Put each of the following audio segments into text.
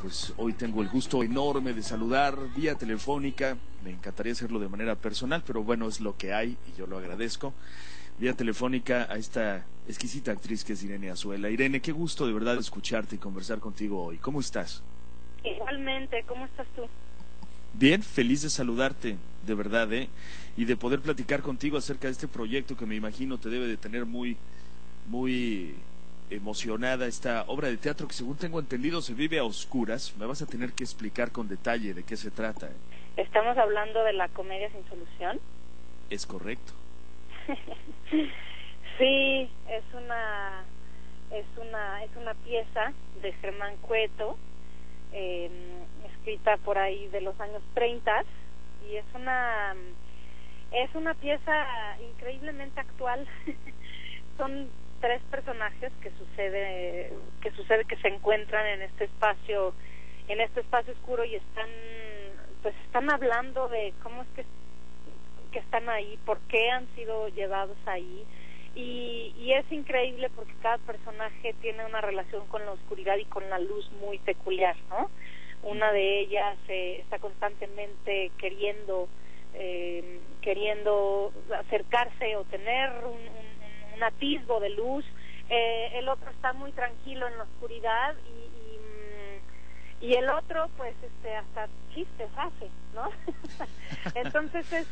pues hoy tengo el gusto enorme de saludar vía telefónica. Me encantaría hacerlo de manera personal, pero bueno, es lo que hay y yo lo agradezco. Vía telefónica a esta exquisita actriz que es Irene Azuela. Irene, qué gusto de verdad escucharte y conversar contigo hoy. ¿Cómo estás? Igualmente, ¿cómo estás tú? Bien, feliz de saludarte, de verdad, y de poder platicar contigo acerca de este proyecto que me imagino te debe de tener muy, muy emocionada, esta obra de teatro que, según tengo entendido, se vive a oscuras. Me vas a tener que explicar con detalle de qué se trata. Estamos hablando de la Comedia sin Solución. Es correcto. Sí, es una pieza de Germán Cueto, escrita por ahí de los años 30, y es una pieza increíblemente actual. Son tres personajes que se encuentran en este espacio oscuro, y están hablando de cómo es que están ahí, por qué han sido llevados ahí, y es increíble porque cada personaje tiene una relación con la oscuridad y con la luz muy peculiar, ¿no? Una de ellas está constantemente queriendo acercarse o tener un atisbo de luz, el otro está muy tranquilo en la oscuridad, y el otro pues hasta chistes hace, ¿no? Entonces es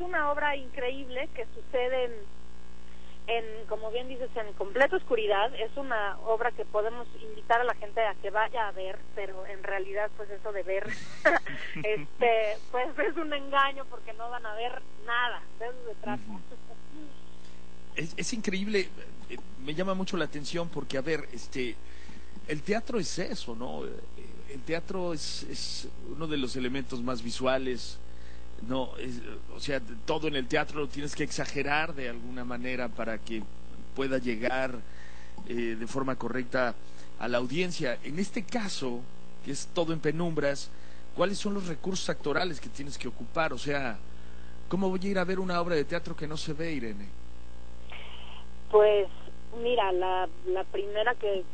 una obra increíble que sucede en, como bien dices, en completa oscuridad. Es una obra que podemos invitar a la gente a que vaya a ver, pero en realidad pues eso de ver pues es un engaño, porque no van a ver nada, de eso se trata. Es increíble, me llama mucho la atención porque, a ver, el teatro es eso, ¿no? El teatro es uno de los elementos más visuales. No, o sea, todo en el teatro lo tienes que exagerar de alguna manera para que pueda llegar de forma correcta a la audiencia. En este caso, que es todo en penumbras, ¿cuáles son los recursos actorales que tienes que ocupar? O sea, ¿cómo voy a ir a ver una obra de teatro que no se ve, Irene? Pues, mira, la primera que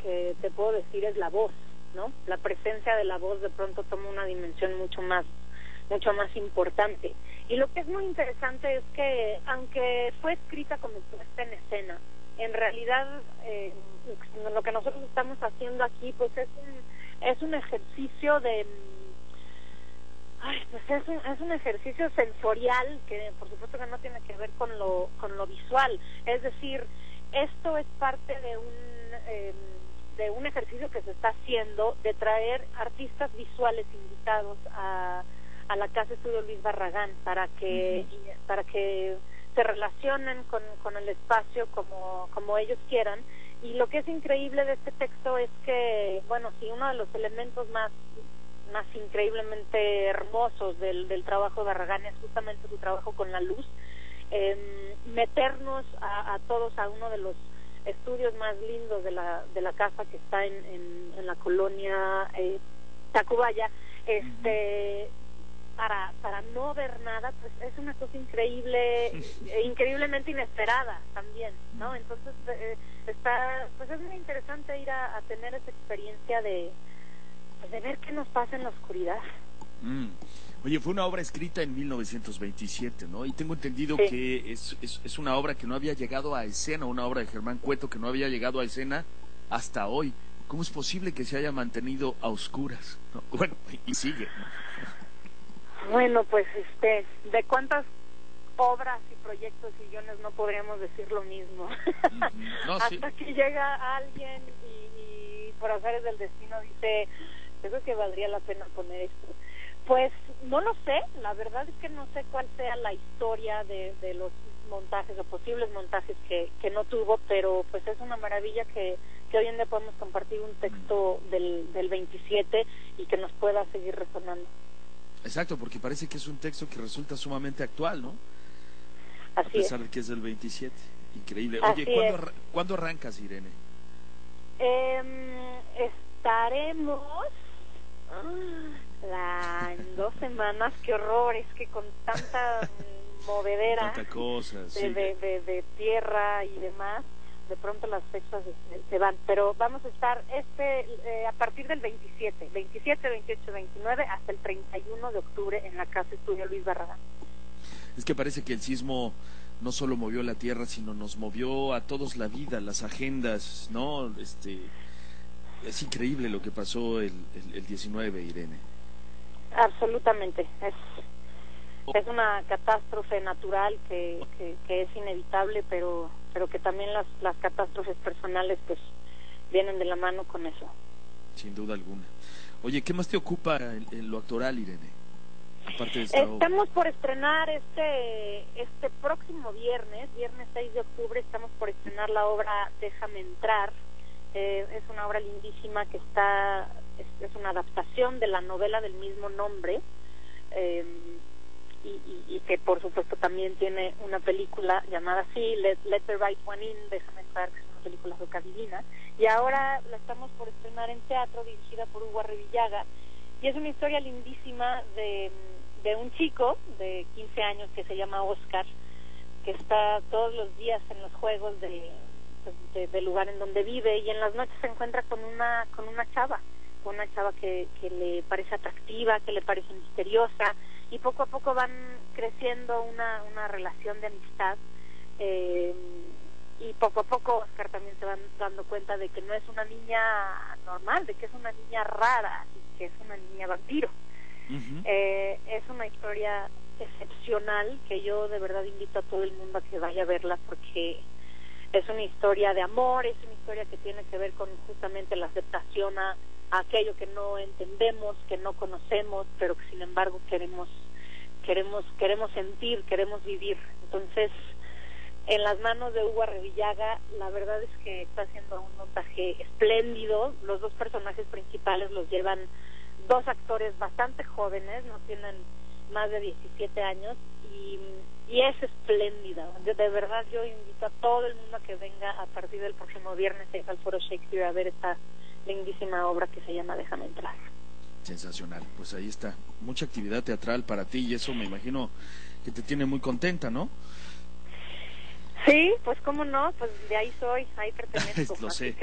te puedo decir es la voz, ¿no? La presencia de la voz de pronto toma una dimensión mucho más importante. Y lo que es muy interesante es que, aunque fue escrita como puesta en escena, en realidad lo que nosotros estamos haciendo aquí pues es un ejercicio de es un ejercicio sensorial que por supuesto que no tiene que ver con lo visual. Es decir, esto es parte de un ejercicio que se está haciendo de traer artistas visuales invitados a la Casa Estudio Luis Barragán para que se relacionen con el espacio como ellos quieran. Y lo que es increíble de este texto es que, bueno, sí, uno de los elementos más increíblemente hermosos del trabajo de Barragán es justamente su trabajo con la luz, meternos a todos a uno de los estudios más lindos de la casa, que está en la colonia Tacubaya, para no ver nada, pues es una cosa increíble, increíblemente inesperada también, ¿no? Entonces pues es muy interesante ir a tener esa experiencia de ver qué nos pasa en la oscuridad. Oye, fue una obra escrita en 1927, ¿no? Y tengo entendido que es una obra que no había llegado a escena, una obra de Germán Cueto que no había llegado a escena hasta hoy. ¿Cómo es posible que se haya mantenido a oscuras, ¿no? Bueno, y sigue, ¿no? Bueno, pues de cuántas obras y proyectos y guiones no podríamos decir lo mismo. No, hasta que llega alguien y por azares del destino dice, creo que valdría la pena poner esto. Pues no lo sé, la verdad es que no sé cuál sea la historia de los montajes o posibles montajes que no tuvo, pero pues es una maravilla que hoy en día podemos compartir un texto del 27 y que nos pueda seguir resonando. Exacto, porque parece que es un texto que resulta sumamente actual, ¿no? Así es. A pesar de que es del 27. Increíble. Oye, ¿cuándo arrancas, Irene? Estaremos... en 2 semanas, qué horror, es que con tanta movedera, tanta cosa, de tierra y demás, de pronto las fechas se van, pero vamos a estar a partir del 27, 28, 29 hasta el 31 de octubre en la Casa Estudio Luis Barragán. Es que parece que el sismo no solo movió la tierra, sino nos movió a todos la vida, las agendas, ¿no? Es increíble lo que pasó el 19, Irene. Absolutamente, es una catástrofe natural que es inevitable, pero que también las catástrofes personales pues vienen de la mano con eso. Sin duda alguna. Oye, ¿qué más te ocupa en lo actoral, Irene? Aparte de estamos por estrenar este próximo viernes 6 de octubre, estamos por estrenar la obra Déjame Entrar. Es una obra lindísima que es una adaptación de la novela del mismo nombre, y que por supuesto también tiene una película llamada así, Let the Right One In, Déjame Entrar, que es una película socadivina, y ahora la estamos por estrenar en teatro, dirigida por Hugo Arrevillaga, y es una historia lindísima de un chico de 15 años que se llama Oscar, que está todos los días en los juegos del lugar en donde vive, y en las noches se encuentra con una chava que le parece atractiva, que le parece misteriosa, y poco a poco van creciendo una relación de amistad, y poco a poco Oscar también se va dando cuenta de que no es una niña normal, de que es una niña rara, y que es una niña vampiro. Uh-huh. Es una historia excepcional que yo de verdad invito a todo el mundo a que vaya a verla, porque es una historia de amor, es una historia que tiene que ver con justamente la aceptación a aquello que no entendemos, que no conocemos, pero que sin embargo queremos sentir, queremos vivir. Entonces, en las manos de Hugo Arrevillaga, la verdad es que está haciendo un montaje espléndido. Los dos personajes principales los llevan dos actores bastante jóvenes, no tienen más de 17 años, y es espléndida. De verdad, yo invito a todo el mundo a que venga a partir del próximo viernes al Foro Shakespeare a ver esta lindísima obra que se llama Déjame Entrar. Sensacional, pues ahí está. Mucha actividad teatral para ti, y eso me imagino que te tiene muy contenta, ¿no? Sí, pues cómo no, pues de ahí soy, ahí pertenezco. Lo sé,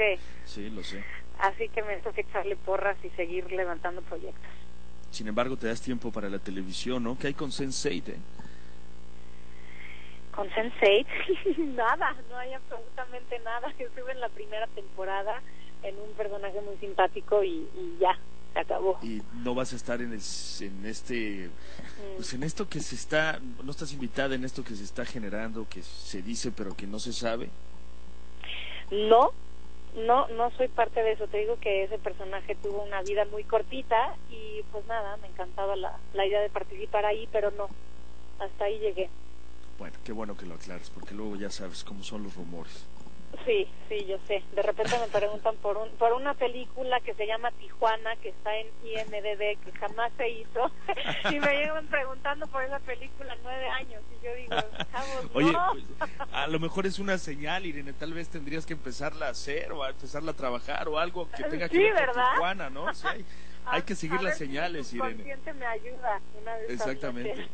sí, lo sé. Así que me toca echarle porras y seguir levantando proyectos. Sin embargo, te das tiempo para la televisión, ¿no? ¿Qué hay con Sense8, Con Sense8, nada, no hay absolutamente nada. Yo estuve en la primera temporada en un personaje muy simpático y ya, se acabó. Y no vas a estar pues en esto que se está, no estás invitada en esto que se está generando, que se dice pero que no se sabe. No soy parte de eso, te digo que ese personaje tuvo una vida muy cortita y pues nada, me encantaba la idea de participar ahí, pero no, hasta ahí llegué. Bueno, qué bueno que lo aclares, porque luego ya sabes cómo son los rumores. Sí, yo sé. De repente me preguntan por una película que se llama Tijuana, que está en IMDb, que jamás se hizo, y me llegan preguntando por esa película 9 años, y yo digo, chavos, no. Oye, pues, a lo mejor es una señal, Irene, tal vez tendrías que empezarla a hacer o a empezarla a trabajar o algo que tenga que ver con Tijuana, ¿no? Sí, hay que seguir las señales, si Irene. Me ayuda una vez. Exactamente.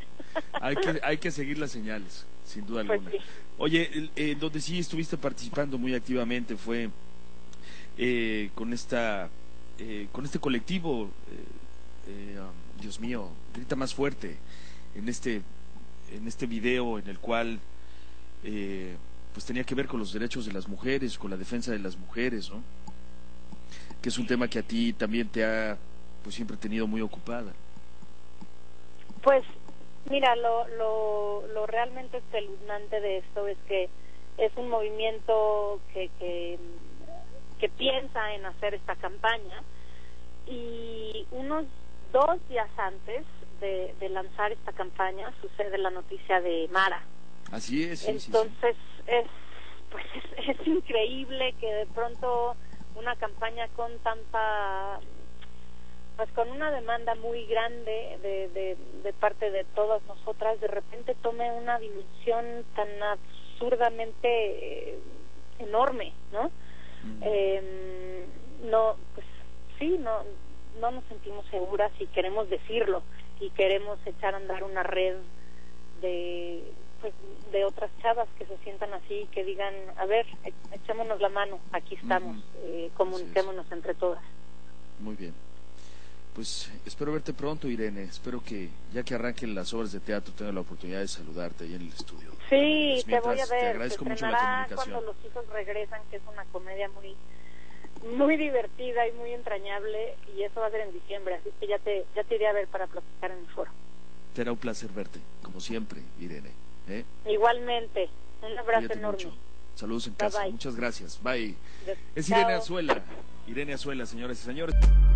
Hay que seguir las señales, sin duda alguna. Pues sí. Oye, donde sí estuviste participando muy activamente fue con este colectivo, Dios mío, grita más fuerte, en este video en el cual pues tenía que ver con los derechos de las mujeres, con la defensa de las mujeres, ¿no? Que es un tema que a ti también te ha pues siempre tenido muy ocupada. Pues mira, lo realmente espeluznante de esto es que es un movimiento que piensa en hacer esta campaña, y unos 2 días antes de lanzar esta campaña sucede la noticia de Mara. Así es. Sí, entonces sí. Es increíble que de pronto una campaña con tanta, pues con una demanda muy grande de parte de todas nosotras, de repente tome una dimensión tan absurdamente enorme, ¿no? Uh-huh. No, pues sí, no nos sentimos seguras y queremos decirlo, y queremos echar a andar una red de pues, de otras chavas que se sientan así, que digan, a ver, echémonos la mano, aquí estamos, comuniquémonos entre todas. Muy bien. Pues espero verte pronto, Irene. Espero que ya que arranquen las obras de teatro tenga la oportunidad de saludarte ahí en el estudio. Sí, pues te voy a ver. Te agradezco mucho la comunicación. Cuando los hijos regresan, que es una comedia muy, muy divertida y muy entrañable, y eso va a ser en diciembre, así que ya te iré a ver para platicar en el foro. Será un placer verte, como siempre, Irene. Igualmente. Un abrazo enorme. Mucho. Saludos en casa. Bye. Muchas gracias. Bye. Es Irene Azuela. Irene Azuela, señoras y señores.